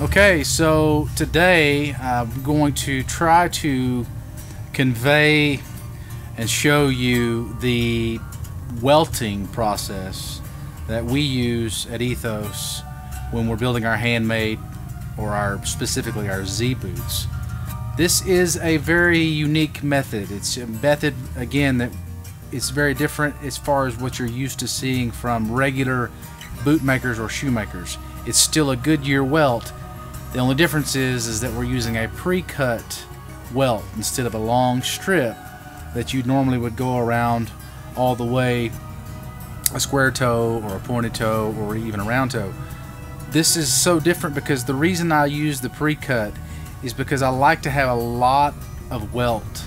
Okay, so today I'm going to try to convey and show you the welting process that we use at Ethos when we're building our handmade or specifically our Z boots. This is a very unique method. It's a method, again, that it's very different as far as what you're used to seeing from regular boot makers or shoemakers. It's still a Goodyear welt. The only difference is that we're using a pre-cut welt instead of a long strip that you normally would go around all the way a square toe or a pointed toe or even a round toe. This is so different because the reason I use the pre-cut is because I like to have a lot of welt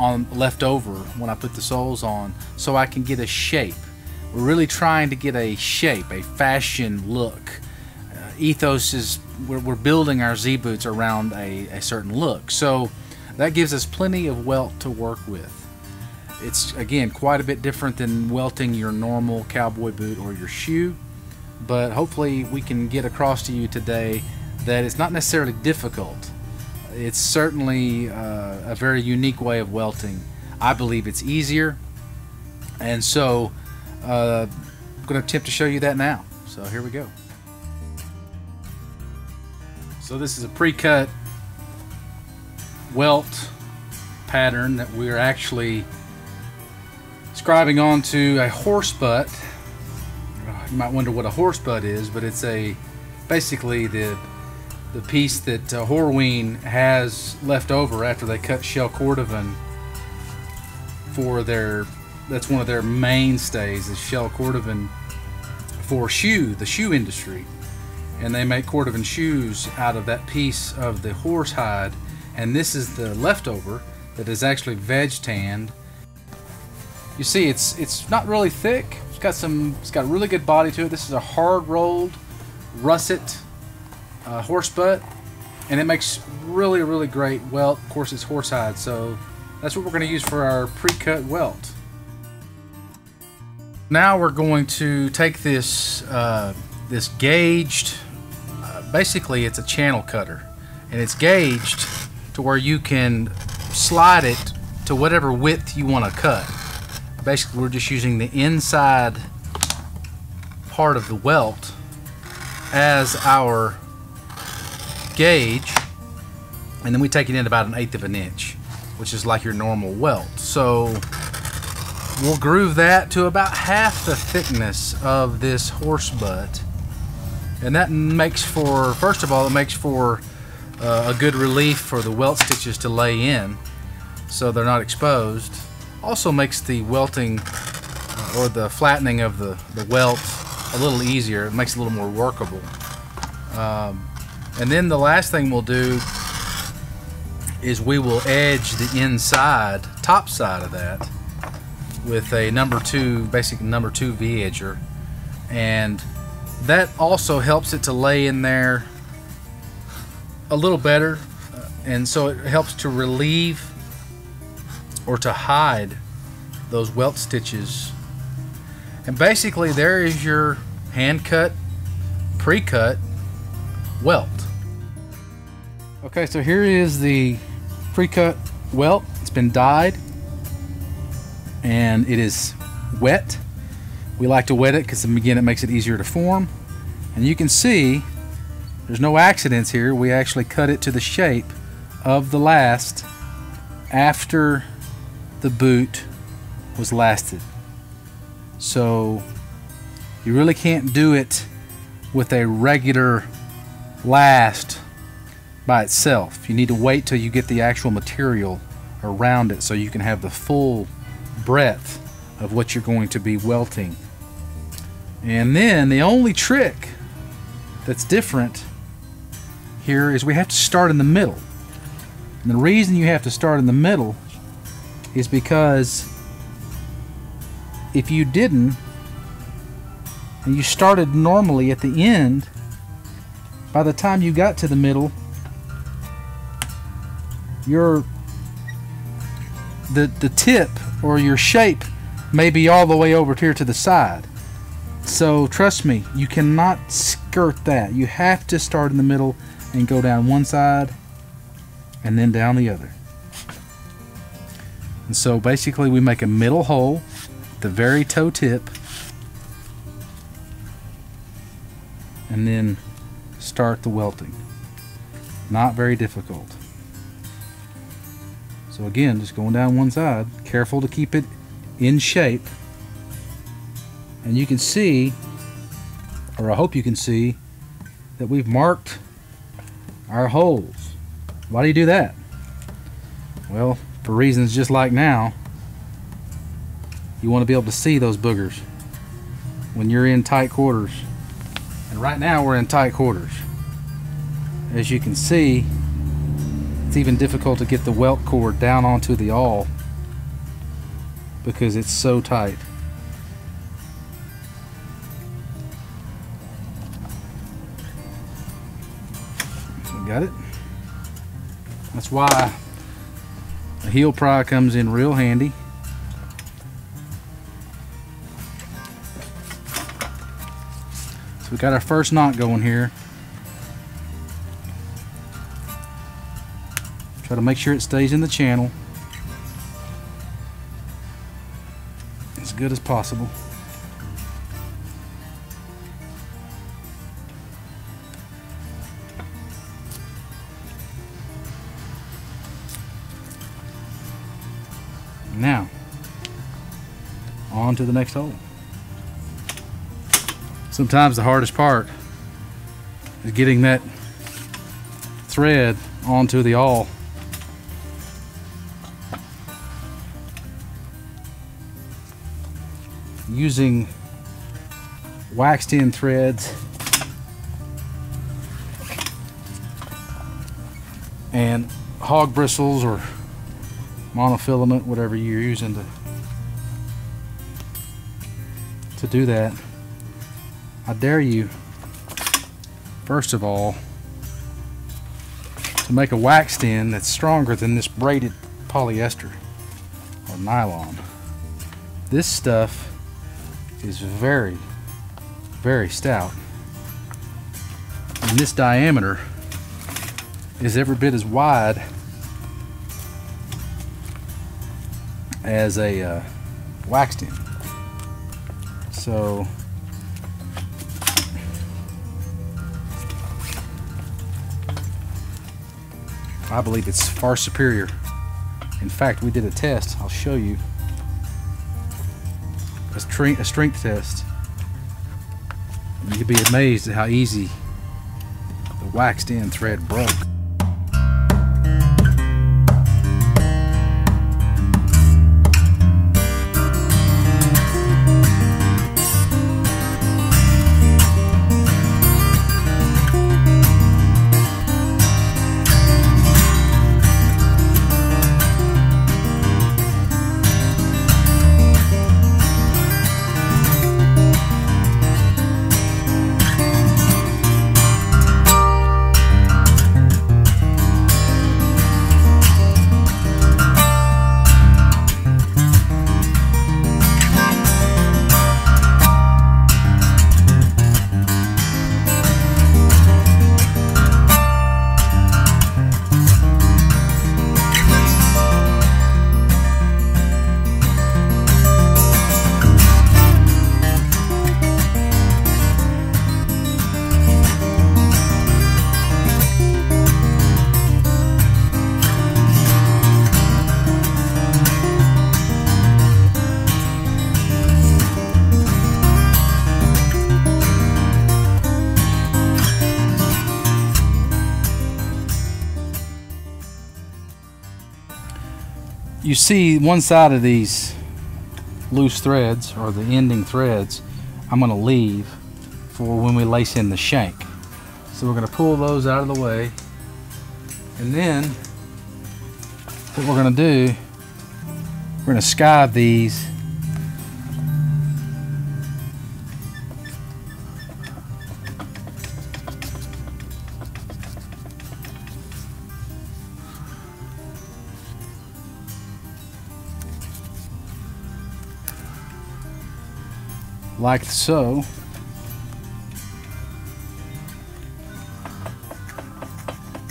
left over when I put the soles on so I can get a shape. We're really trying to get a shape, a fashion look. Ethos is we're building our Z boots around a certain look, so that gives us plenty of welt to work with. It's again quite a bit different than welting your normal cowboy boot or your shoe, but hopefully we can get across to you today that it's not necessarily difficult. It's certainly a very unique way of welting. I believe it's easier, and so I'm going to attempt to show you that now. So here we go. So this is a pre-cut welt pattern that we're actually scribing onto a horse butt. You might wonder what a horse butt is, but it's basically the piece that Horween has left over after they cut shell cordovan for their. That's one of their mainstays is shell cordovan for the shoe industry. And they make cordovan shoes out of that piece of the horse hide, and this is the leftover that is actually veg tanned. You see, it's not really thick. It's got a really good body to it. This is a hard rolled russet horse butt, and it makes really, really great welt. Of course, it's horse hide, so that's what we're going to use for our pre-cut welt. Now we're going to take this this gauged. Basically it's a channel cutter, and it's gauged to where you can slide it to whatever width you want to cut. Basically we're just using the inside part of the welt as our gauge, and then we take it in about 1/8 of an inch, which is like your normal welt. So we'll groove that to about half the thickness of this horse butt. And that makes for, first of all, it makes for a good relief for the welt stitches to lay in so they're not exposed. Also makes the welting or the flattening of the welt a little easier. It makes it a little more workable. And then the last thing we'll do is we will edge the inside, top side of that with a basic number two V-edger, and that also helps it to lay in there a little better, and so it helps to relieve or to hide those welt stitches. And basically there is your hand cut, pre-cut welt. Okay, so here is the pre-cut welt. It's been dyed and it is wet. We like to wet it because, again, it makes it easier to form. And you can see there's no accidents here. We actually cut it to the shape of the last after the boot was lasted. So you really can't do it with a regular last by itself. You need to wait till you get the actual material around it so you can have the full breadth of what you're going to be welting. And then the only trick that's different here is we have to start in the middle. And the reason you have to start in the middle is because if you didn't, and you started normally at the end, by the time you got to the middle, the tip or your shape may be all the way over here to the side. So trust me, you cannot skirt that. You have to start in the middle and go down one side and then down the other. And so basically we make a middle hole, the very toe tip, and then start the welting. Not very difficult. So again, just going down one side, careful to keep it in shape. And you can see, or I hope you can see, that we've marked our holes. Why do you do that? Well, for reasons just like now, you want to be able to see those boogers when you're in tight quarters. And right now we're in tight quarters. As you can see, it's even difficult to get the welt cord down onto the awl because it's so tight. So we got it. That's why a heel pry comes in real handy. So we got our first knot going here. Try to make sure it stays in the channel as good as possible. Now, on to the next hole. Sometimes the hardest part is getting that thread onto the awl. Using waxed in threads and hog bristles or monofilament, whatever you're using to do that. I dare you, first of all, to make a waxed end that's stronger than this braided polyester or nylon. This stuff is very, very stout. And this diameter is every bit as wide as a waxed end. So, I believe it's far superior. In fact, we did a test, I'll show you, a strength test. And you'd be amazed at how easy the waxed end thread broke. you see one side of these loose threads, or the ending threads, I'm going to leave for when we lace in the shank. So we're going to pull those out of the way, and then what we're going to do, we're going to skive these like so.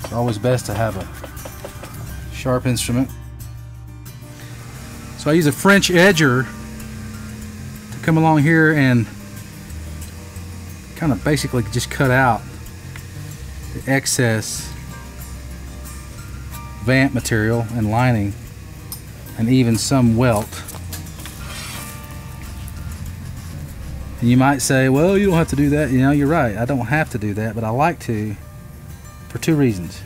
It's always best to have a sharp instrument. So I use a French edger to come along here and kind of basically just cut out the excess vamp material and lining, and even some welt. And you might say, well, you don't have to do that. You know, you're right, I don't have to do that, but I like to for two reasons.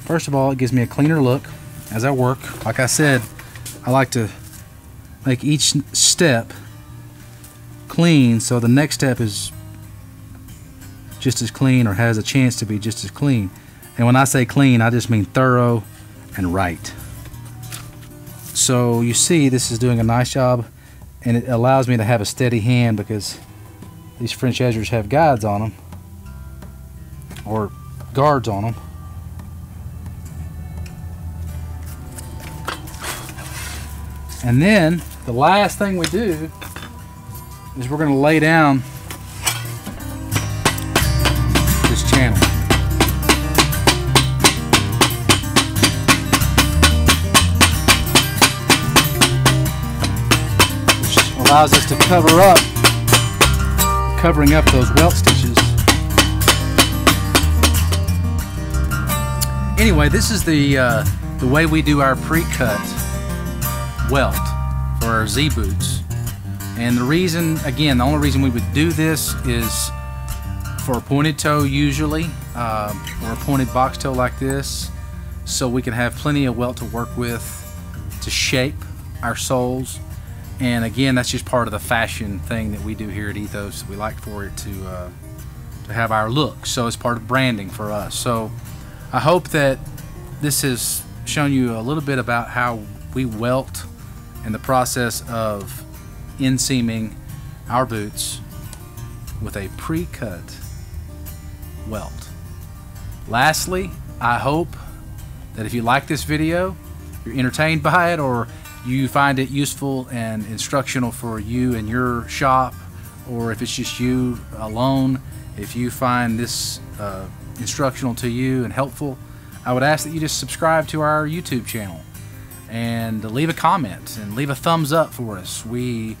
First of all, it gives me a cleaner look as I work. Like I said, I like to make each step clean, so the next step is just as clean, or has a chance to be just as clean. And when I say clean, I just mean thorough and right. So you see, this is doing a nice job. And it allows me to have a steady hand, because these French edgers have guides on them, or guards on them. And then the last thing we do is we're going to lay down this channel. Allows us to cover up, covering up those welt stitches. Anyway, this is the way we do our pre-cut welt for our Z boots. And the reason, again, the only reason we would do this is for a pointed toe, usually, or a pointed box toe like this, so we can have plenty of welt to work with to shape our soles. And again, that's just part of the fashion thing that we do here at Ethos. We like for it to have our look. So it's part of branding for us. So I hope that this has shown you a little bit about how we welt and the process of inseaming our boots with a pre-cut welt. Lastly, I hope that if you like this video, you're entertained by it, or you find it useful and instructional for you and your shop, or if it's just you alone, if you find this instructional to you and helpful, I would ask that you just subscribe to our YouTube channel and leave a comment and leave a thumbs up for us. We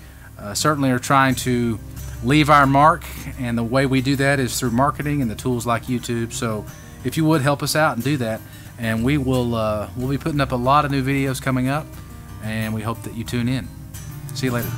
certainly are trying to leave our mark, and the way we do that is through marketing and the tools like YouTube. So if you would help us out and do that, and we will we'll be putting up a lot of new videos coming up. And we hope that you tune in. See you later.